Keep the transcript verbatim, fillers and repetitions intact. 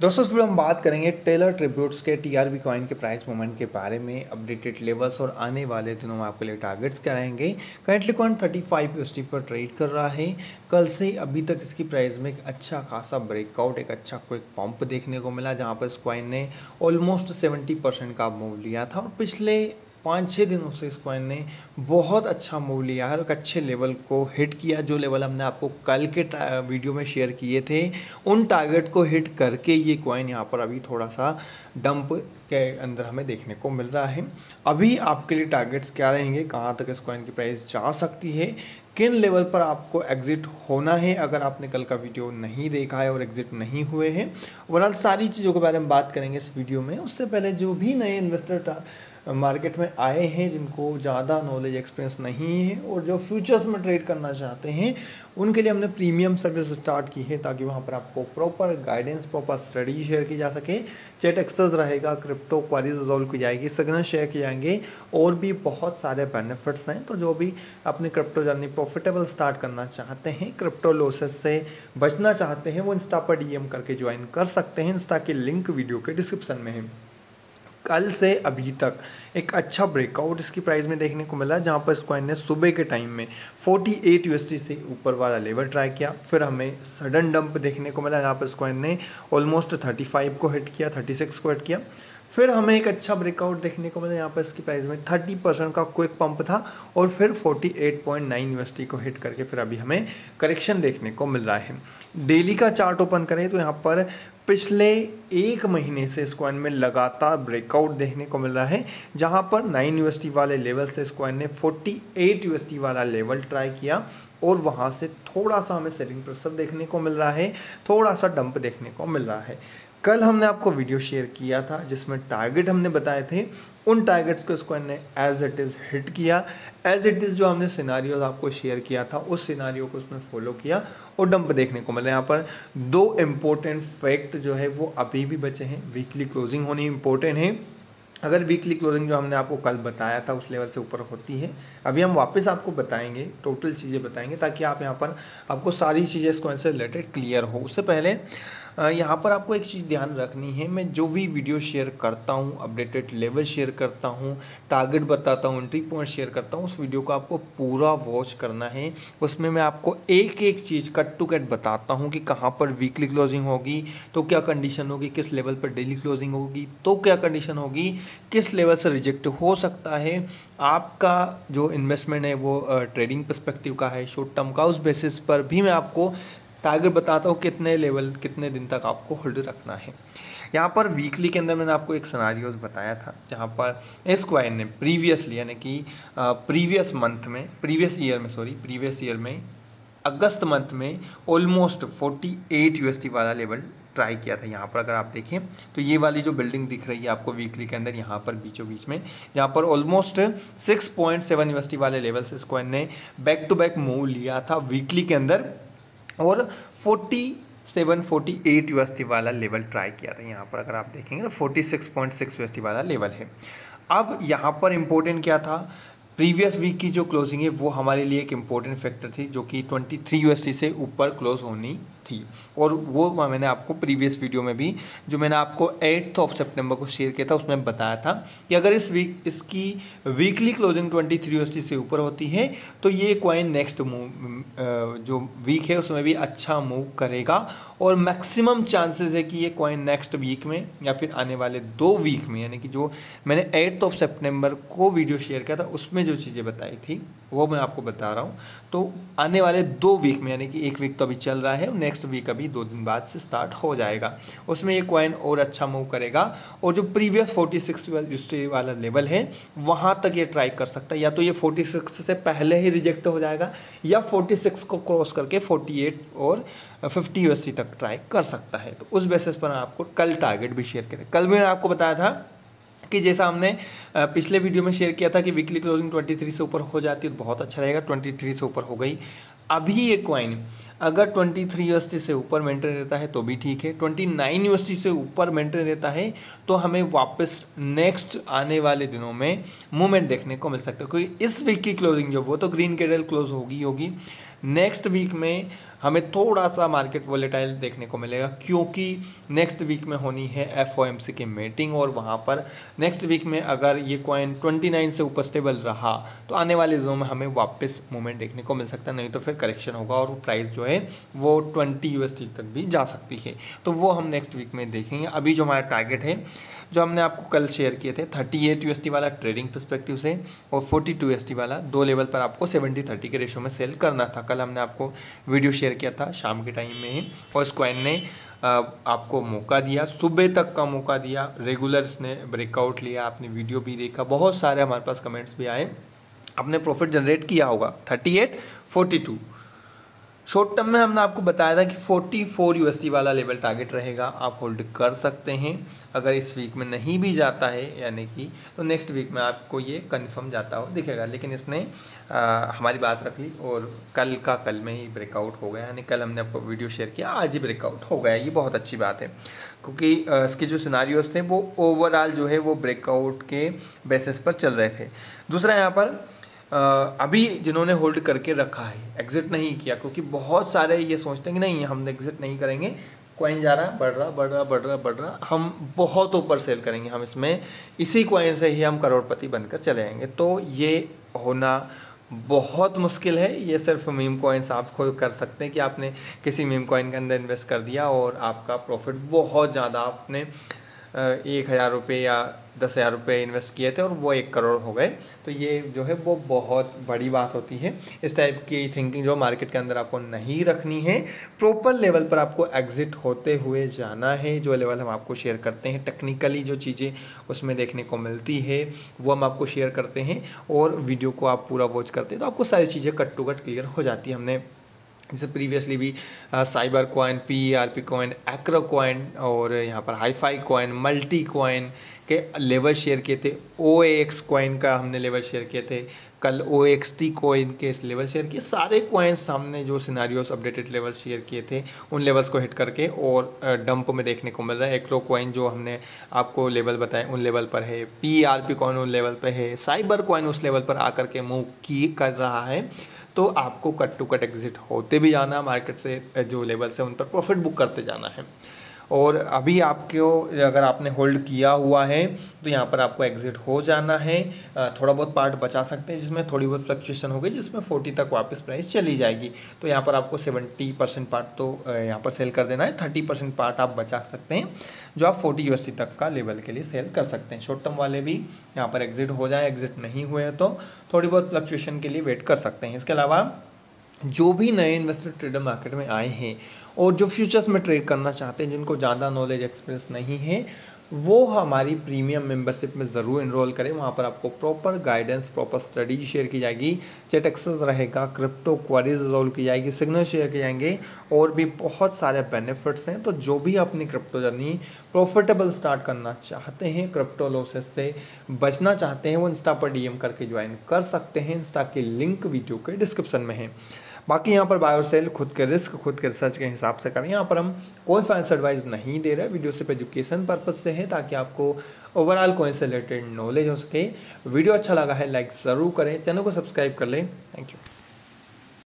दोस्तों इस वीडियो में हम बात करेंगे टेलर ट्रिब्यूट्स के टीआरबी कॉइन के प्राइस मूवमेंट के बारे में, अपडेटेड लेवल्स और आने वाले दिनों में आपके लिए टारगेट्स क्या रहेंगे। कैंटली कॉइन थर्टी फाइव यूएसडी पर ट्रेड कर रहा है। कल से अभी तक इसकी प्राइस में एक अच्छा खासा ब्रेकआउट, एक अच्छा क्विक पंप देखने को मिला, जहाँ पर इस कॉइन ने ऑलमोस्ट सेवेंटी परसेंट का मूव लिया था और पिछले पाँच छः दिनों से इस कॉइन ने बहुत अच्छा मूव लिया है और एक अच्छे लेवल को हिट किया। जो लेवल हमने आपको कल के वीडियो में शेयर किए थे, उन टारगेट को हिट करके ये कॉइन यहाँ पर अभी थोड़ा सा डंप के अंदर हमें देखने को मिल रहा है। अभी आपके लिए टारगेट्स क्या रहेंगे, कहाँ तक इस कॉइन की प्राइस जा सकती है, किन लेवल पर आपको एग्जिट होना है। अगर आपने कल का वीडियो नहीं देखा है और एग्जिट नहीं हुए हैं, ओवरऑल सारी चीज़ों के बारे में बात करेंगे इस वीडियो में। उससे पहले जो भी नए इन्वेस्टर मार्केट में आए हैं, जिनको ज़्यादा नॉलेज एक्सपीरियंस नहीं है और जो फ्यूचर्स में ट्रेड करना चाहते हैं, उनके लिए हमने प्रीमियम सर्विस स्टार्ट की है, ताकि वहाँ पर आपको proper guidance, proper study share की जा सके। चैट एक्सेस रहेगा, क्रिप्टो क्वारीज रिजॉल्व की जाएगी, सिग्नल शेयर किए जाएंगे और भी बहुत सारे बेनिफिट्स हैं। तो जो भी अपनी क्रिप्टो जर्नी प्रॉफिटेबल स्टार्ट करना चाहते हैं, क्रिप्टो लॉसेस से बचना चाहते हैं, वो इंस्टा पर डीएम करके ज्वाइन कर सकते हैं। इंस्टा की लिंक वीडियो के डिस्क्रिप्शन में है। कल से अभी तक एक अच्छा ब्रेकआउट इसकी प्राइस में देखने को मिला, जहां पर इस कॉइन ने सुबह के टाइम में अड़तालीस यूएसडी से ऊपर वाला लेवल ट्राई किया। फिर हमें सडन डंप देखने को मिला, जहां पर इस कॉइन ने ऑलमोस्ट पैंतीस को हिट किया, छत्तीस को हिट किया। फिर हमें एक अच्छा ब्रेकआउट देखने को मिला, यहाँ पर इसकी प्राइस में तीस परसेंट का क्विक पंप था और फिर अड़तालीस पॉइंट नाइन यूएसडी को हिट करके फिर अभी हमें करेक्शन देखने को मिल रहा है। डेली का चार्ट ओपन करें तो यहाँ पर पिछले एक महीने से इस कॉइन में लगातार ब्रेकआउट देखने को मिल रहा है, जहाँ पर नौ यूएसडी वाले लेवल से इस कॉइन ने अड़तालीस यूएसडी वाला लेवल ट्राई किया और वहाँ से थोड़ा सा हमें सेलिंग प्रेशर देखने को मिल रहा है, थोड़ा सा डंप देखने को मिल रहा है। कल हमने आपको वीडियो शेयर किया था, जिसमें टारगेट हमने बताए थे, उन टारगेट्स को इसको हमने एज इट इज़ हिट किया। एज इट इज़ जो हमने सिनारियोज आपको शेयर किया था, उस सिनारियो को उसमें फॉलो किया और डंप देखने को मिला। यहाँ पर दो इम्पोर्टेंट फैक्ट जो है वो अभी भी बचे हैं। वीकली क्लोजिंग होनी इम्पोर्टेंट है। अगर वीकली क्लोजिंग जो हमने आपको कल बताया था उस लेवल से ऊपर होती है, अभी हम वापस आपको बताएंगे, टोटल चीज़ें बताएंगे, ताकि आप यहाँ पर आपको सारी चीज़ें इस कॉइन से रिलेटेड क्लियर हो। उससे पहले यहाँ पर आपको एक चीज़ ध्यान रखनी है, मैं जो भी वीडियो शेयर करता हूँ, अपडेटेड लेवल शेयर करता हूँ, टारगेट बताता हूँ, एंट्री पॉइंट शेयर करता हूँ, उस वीडियो को आपको पूरा वॉच करना है। उसमें मैं आपको एक एक चीज़ कट टू कट बताता हूँ कि कहाँ पर वीकली क्लोजिंग होगी तो क्या कंडीशन होगी, किस लेवल पर डेली क्लोजिंग होगी तो क्या कंडीशन होगी, किस लेवल से रिजेक्ट हो सकता है। आपका जो इन्वेस्टमेंट है वो ट्रेडिंग पर्सपेक्टिव का है, शॉर्ट टर्म का, उस बेसिस पर भी मैं आपको टारगेट बताता हूँ कितने लेवल, कितने दिन तक आपको होल्ड रखना है। यहाँ पर वीकली के अंदर मैंने आपको एक सिनारियोस बताया था, जहाँ पर स्क्वायर ने प्रीवियसली यानी कि प्रीवियस मंथ में प्रीवियस ईयर में सॉरी प्रीवियस ईयर में अगस्त मंथ में ऑलमोस्ट अड़तालीस यूएसडी वाला लेवल ट्राई किया था। यहाँ पर अगर आप देखें तो ये वाली जो बिल्डिंग दिख रही है आपको वीकली के अंदर, यहाँ पर बीचों बीच में, यहाँ पर ऑलमोस्ट छह पॉइंट सात यूएसडी वाले लेवल से स्क्वायर ने बैक टू बैक मूव लिया था वीकली के अंदर और सैंतालीस अड़तालीस यूएसडी वाला लेवल ट्राई किया था। यहाँ पर अगर आप देखेंगे तो छियालीस पॉइंट छह यूएसडी वाला लेवल है। अब यहाँ पर इम्पोर्टेंट क्या था, प्रीवियस वीक की जो क्लोजिंग है वो हमारे लिए एक इम्पोर्टेंट फैक्टर थी, जो कि तेईस यूएसडी से ऊपर क्लोज होनी थी और वो मैंने आपको प्रीवियस वीडियो में भी, जो मैंने आपको एट्थ ऑफ सितंबर को शेयर किया था, उसमें बताया था कि अगर इस वीक इसकी वीकली क्लोजिंग तेईस यूएसडी से ऊपर होती है तो ये कॉइन नेक्स्ट मूव जो वीक है उसमें भी अच्छा मूव करेगा और मैक्सिमम चांसेस है कि ये कॉइन नेक्स्ट वीक में या फिर आने वाले दो वीक में, यानी कि जो मैंने एट्थ ऑफ सितंबर को वीडियो शेयर किया था उसमें जो चीज़ें बताई थी वो मैं आपको बता रहा हूँ। तो आने वाले दो वीक में, यानी कि एक वीक तो अभी चल रहा है, नेक्स्ट वीक अभी दो दिन बाद से स्टार्ट हो जाएगा, उसमें ये कॉइन और अच्छा मूव करेगा और जो प्रीवियस छियालीस यूएसडी वाला लेवल है वहाँ तक ये ट्राई कर सकता है। या तो ये छियालीस से पहले ही रिजेक्ट हो जाएगा या छियालीस को क्रॉस करके अड़तालीस और पचास यूएसडी तक ट्राई कर सकता है। तो उस बेसिस पर आपको कल टारगेट भी शेयर किया। कल भी आपको बताया था कि जैसा हमने पिछले वीडियो में शेयर किया था कि वीकली क्लोजिंग तेईस से ऊपर हो जाती है तो बहुत अच्छा रहेगा, तेईस से ऊपर हो गई। अभी ये कॉइन अगर तेईस यूएसडी से ऊपर मेंटेन रहता है तो भी ठीक है, उनतीस यूएसडी से ऊपर मेंटेन रहता है तो हमें वापस नेक्स्ट आने वाले दिनों में मूवमेंट देखने को मिल सकता है, क्योंकि इस वीक की क्लोजिंग जो वो तो ग्रीन कैंडल क्लोज होगी होगी नेक्स्ट वीक में हमें थोड़ा सा मार्केट वोलेटाइल देखने को मिलेगा, क्योंकि नेक्स्ट वीक में होनी है एफओएमसी की मीटिंग और वहाँ पर नेक्स्ट वीक में अगर ये कॉइन उनतीस से ऊपर स्टेबल रहा तो आने वाले दिनों में हमें वापस मूवमेंट देखने को मिल सकता है, नहीं तो फिर करेक्शन होगा और प्राइस जो है वो ट्वेंटी यूएसडी तक भी जा सकती है। तो वो हम नेक्स्ट वीक में देखेंगे। अभी जो हमारा टारगेट है जो हमने आपको कल शेयर किए थे अड़तीस यूएसडी वाला ट्रेडिंग पर्सपेक्टिव से और बयालीस यूएसडी वाला, दो लेवल पर आपको सत्तर तीस के रेशो में सेल करना था। कल हमने आपको वीडियो शेयर किया था शाम के टाइम में ही और स्क्वायर ने आपको मौका दिया, सुबह तक का मौका दिया, रेगुलर्स ने ब्रेकआउट लिया, आपने वीडियो भी देखा, बहुत सारे हमारे पास कमेंट्स भी आए, आपने प्रॉफिट जनरेट किया होगा अड़तीस बयालीस। शॉर्ट टर्म में हमने आपको बताया था कि चौवालीस यूएसडी वाला लेवल टारगेट रहेगा, आप होल्ड कर सकते हैं। अगर इस वीक में नहीं भी जाता है यानी कि तो नेक्स्ट वीक में आपको ये कंफर्म जाता हो दिखेगा, लेकिन इसने आ, हमारी बात रख ली और कल का कल में ही ब्रेकआउट हो गया, यानी कल हमने आपको वीडियो शेयर किया, आज ही ब्रेकआउट हो गया। ये बहुत अच्छी बात है क्योंकि इसके जो सिनारियोज थे वो ओवरऑल जो है वो ब्रेकआउट के बेसिस पर चल रहे थे। दूसरा यहाँ पर आ, अभी जिन्होंने होल्ड करके रखा है, एग्जिट नहीं किया, क्योंकि बहुत सारे ये सोचते हैं कि नहीं हम एग्जिट नहीं करेंगे, कॉइन जा रहा बढ़ रहा बढ़ रहा बढ़ रहा बढ़ रहा हम बहुत ऊपर सेल करेंगे, हम इसमें इसी कॉइन से ही हम करोड़पति बनकर चले जाएंगे। तो ये होना बहुत मुश्किल है, ये सिर्फ मीम कॉइन्स आप खुद कर सकते हैं कि आपने किसी मीम कॉइन के अंदर इन्वेस्ट कर दिया और आपका प्रॉफिट बहुत ज़्यादा, आपने एक हज़ार रुपये या दस हज़ार रुपये इन्वेस्ट किए थे और वो एक करोड़ हो गए, तो ये जो है वो बहुत बड़ी बात होती है। इस टाइप की थिंकिंग जो मार्केट के अंदर आपको नहीं रखनी है, प्रॉपर लेवल पर आपको एग्जिट होते हुए जाना है। जो लेवल हम आपको शेयर करते हैं टेक्निकली जो चीज़ें उसमें देखने को मिलती है वो हम आपको शेयर करते हैं और वीडियो को आप पूरा वॉच करते हैं तो आपको सारी चीज़ें कट टू कट क्लियर हो जाती है। हमने जैसे प्रीवियसली भी साइबर कॉइन, पीआरपी कॉइन, एक्रो कॉइन और यहाँ पर हाईफाई कॉइन, मल्टी कॉइन के लेवल शेयर किए थे, ओएक्स कॉइन का हमने लेवल शेयर किए थे कल, ओएक्सटी कॉइन के इस लेवल शेयर किए, सारे कॉइन्स सामने जो सिनारियोस अपडेटेड लेवल शेयर किए थे उन लेवल्स को हिट करके और डंप में देखने को मिल रहा है। एक्रो कॉइन जो हमने आपको लेवल बताए उन लेवल पर है, पीआरपी कॉइन उन लेवल पर है, साइबर कॉइन उस लेवल पर आकर के मूव की कर रहा है। तो आपको कट टू कट एग्जिट होते भी जाना, मार्केट से जो लेवल्स हैं उन पर प्रॉफिट बुक करते जाना है। और अभी आपको अगर आपने होल्ड किया हुआ है तो यहाँ पर आपको एग्जिट हो जाना है, थोड़ा बहुत पार्ट बचा सकते हैं जिसमें थोड़ी बहुत फ्लक्चुएशन होगी जिसमें चालीस तक वापस प्राइस चली जाएगी, तो यहाँ पर आपको सत्तर परसेंट पार्ट तो यहाँ पर सेल कर देना है, तीस परसेंट पार्ट आप बचा सकते हैं जो आप चालीस यूएसडी तक का लेवल के लिए सेल कर सकते हैं। शॉर्ट टर्म वाले भी यहाँ पर एग्जिट हो जाए, एग्जिट नहीं हुए तो थोड़ी बहुत फ्लक्चुएशन के लिए वेट कर सकते हैं। इसके अलावा जो भी नए इन्वेस्टर ट्रेडर मार्केट में आए हैं और जो फ्यूचर्स में ट्रेड करना चाहते हैं, जिनको ज़्यादा नॉलेज एक्सपीरियंस नहीं है, वो हमारी प्रीमियम मेंबरशिप में ज़रूर इनरोल करें। वहाँ पर आपको proper guidance, proper study share की जाएगी, चैट एक्सेस रहेगा, क्रिप्टो क्वारीज रिजॉल्व की जाएगी, सिग्नल शेयर किए जाएंगे और भी बहुत सारे बेनिफिट्स हैं। तो जो भी अपनी क्रिप्टो जर्नी प्रॉफिटेबल स्टार्ट करना चाहते हैं, क्रिप्टो लॉसेस से बचना चाहते हैं, वो इंस्टा पर डी एम करके ज्वाइन कर सकते हैं। इंस्टा की लिंक वीडियो के डिस्क्रिप्शन में है। बाकी यहाँ पर बाय और सेल खुद के रिस्क, खुद के रिसर्च के हिसाब से करें। यहाँ पर हम कोई फाइनेंस एडवाइस नहीं दे रहे, वीडियो सिर्फ एजुकेशन पर्पस से है ताकि आपको ओवरऑल कोइन से रिलेटेड नॉलेज हो सके। वीडियो अच्छा लगा है लाइक ज़रूर करें, चैनल को सब्सक्राइब कर लें। Thank you.